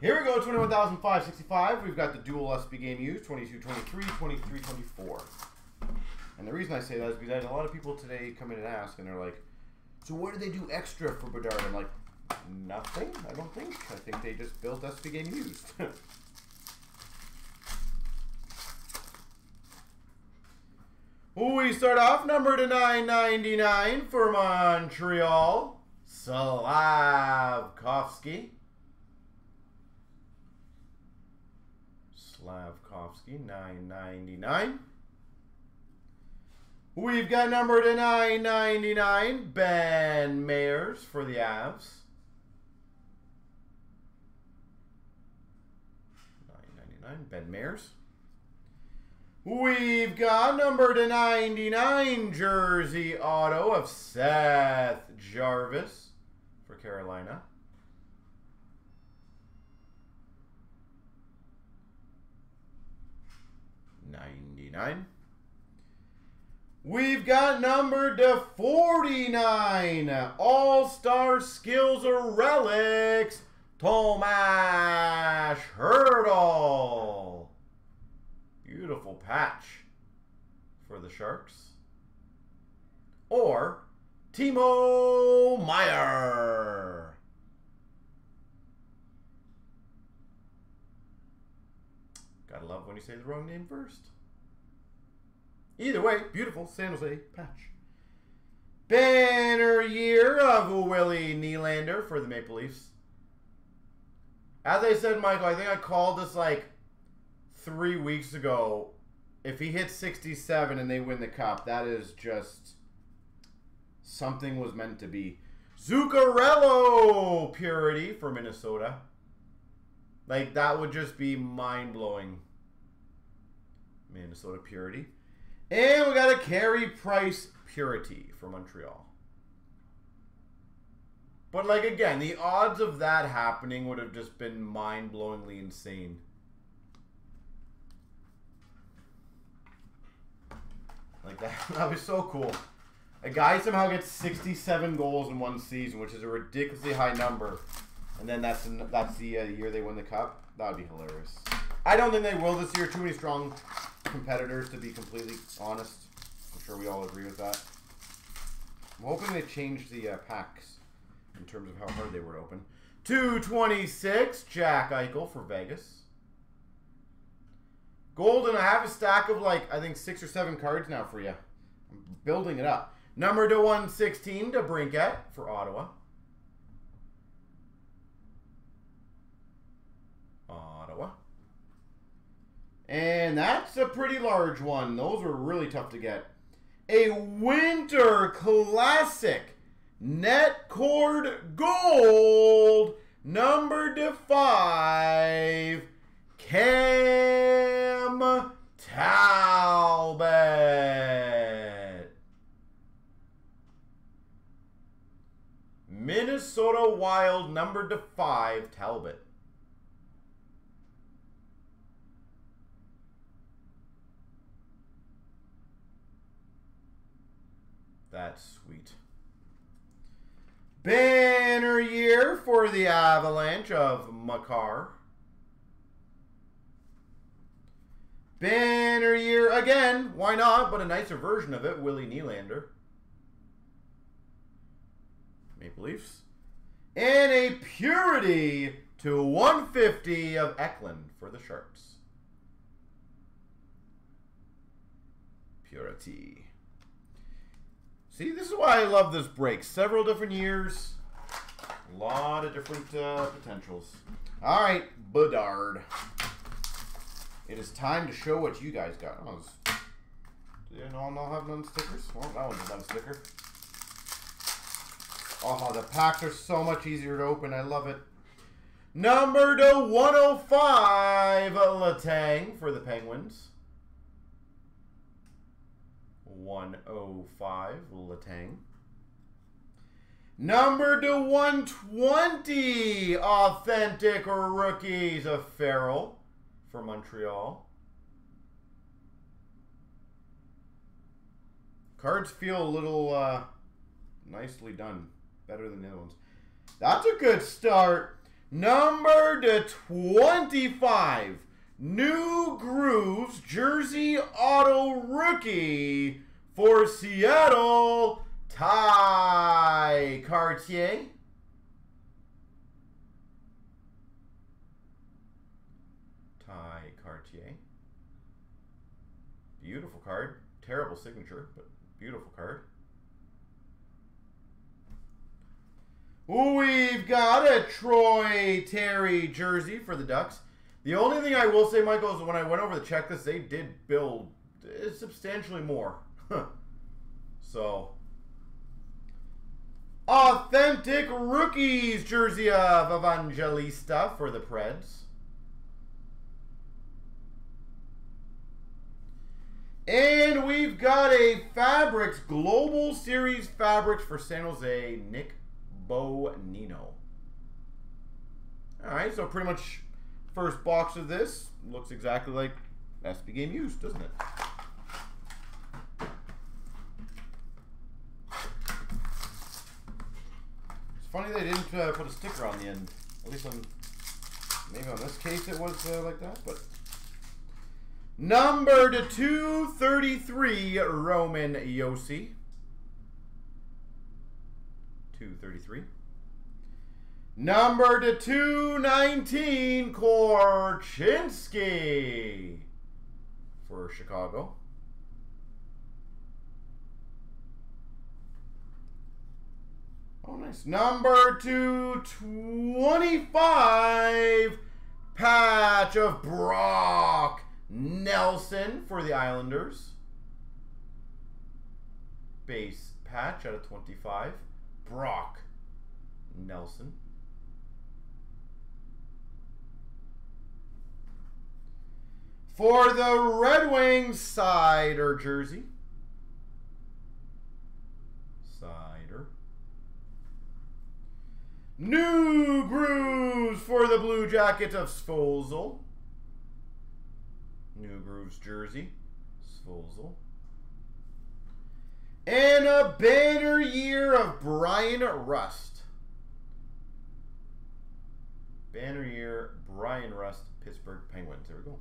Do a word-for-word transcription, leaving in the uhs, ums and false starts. Here we go, twenty-one thousand five hundred sixty-five. We've got the dual S P game used, twenty-two, twenty-three, twenty-three, twenty-four. And the reason I say that is because a lot of people today come in and ask, and they're like, so what did they do extra for Bedard? I'm like, nothing, I don't think. I think they just built S P game used. We start off number to nine ninety-nine for Montreal, Slafkovsky. Slafkovsky, nine ninety-nine. We've got number to nine ninety-nine, Ben Mayers for the Avs. nine ninety-nine, Ben Mayers. We've got number to ninety-nine, jersey auto of Seth Jarvis for Carolina. ninety-nine. We've got number to forty-nine, All-Star Skills or Relics, Tomas Hertl. Beautiful patch for the Sharks. Or Timo Meyer. Gotta love when you say the wrong name first. Either way, beautiful San Jose patch. Banner year of Willy Nylander for the Maple Leafs. As I said, Michael, I think I called this like three weeks ago. If he hits sixty-seven and they win the cup, that is just something was meant to be. Zuccarello purity for Minnesota. Like, that would just be mind-blowing. Minnesota purity. And we got a Carey Price purity for Montreal. But, like, again, the odds of that happening would have just been mind-blowingly insane. Like, that, that was so cool. A guy somehow gets sixty-seven goals in one season, which is a ridiculously high number. And then that's, an, that's the uh, year they win the cup. That would be hilarious. I don't think they will this year. Too many strong competitors, to be completely honest. I'm sure we all agree with that. I'm hoping they change the uh, packs in terms of how hard they were to open. two twenty-six, Jack Eichel for Vegas. Golden, I have a stack of like, I think six or seven cards now for you. I'm building it up. Number to one sixteen, DeBrinket for Ottawa. Ottawa. And that's a pretty large one. Those were really tough to get. A Winter Classic Netcord Gold, number to five, Cam Talbot. Minnesota Wild, number to five, Talbot. That's sweet. Banner year for the Avalanche of Makar. Banner year again. Why not? But a nicer version of it. Willy Nylander. Maple Leafs. And a purity to one fifty of Eklund for the Sharks. Purity. See, this is why I love this break. Several different years, a lot of different uh, potentials. All right, Bedard. It is time to show what you guys got. Oh, do you all not have none stickers? Well, that one's a none sticker. Oh, the packs are so much easier to open. I love it. Number to one oh five, LeTang for the Penguins. one oh five, LeTang. Number to one twenty, Authentic Rookies of Farrell for Montreal. Cards feel a little uh, nicely done. Better than the other ones. That's a good start. Number to twenty-five, New Grooves jersey auto rookie for Seattle, Ty Cartier. Ty Cartier. Beautiful card. Terrible signature, but beautiful card. We've got a Troy Terry jersey for the Ducks. The only thing I will say, Michael, is when I went over the checklist, they did build substantially more. So, authentic rookies jersey of Evangelista for the Preds. And we've got a Fabrics, Global Series Fabrics for San Jose, Nick Bonino. Alright, so pretty much first box of this looks exactly like S P Game Used, doesn't it? It's funny they didn't uh, put a sticker on the end. At least on, maybe on this case it was uh, like that, but... Number to two thirty-three, Roman Josi. two thirty-three. Number to two nineteen, Korchinski for Chicago. Oh, nice. Number to twenty-five, patch of Brock Nelson for the Islanders. Base patch out of twenty-five. Brock Nelson. For the Red Wings, Cider jersey. Cider. New Grooves for the Blue Jackets of Sfozel. New Grooves jersey. Sfozel. And a banner year of Brian Rust. Banner year, Brian Rust, Pittsburgh Penguins. There we go.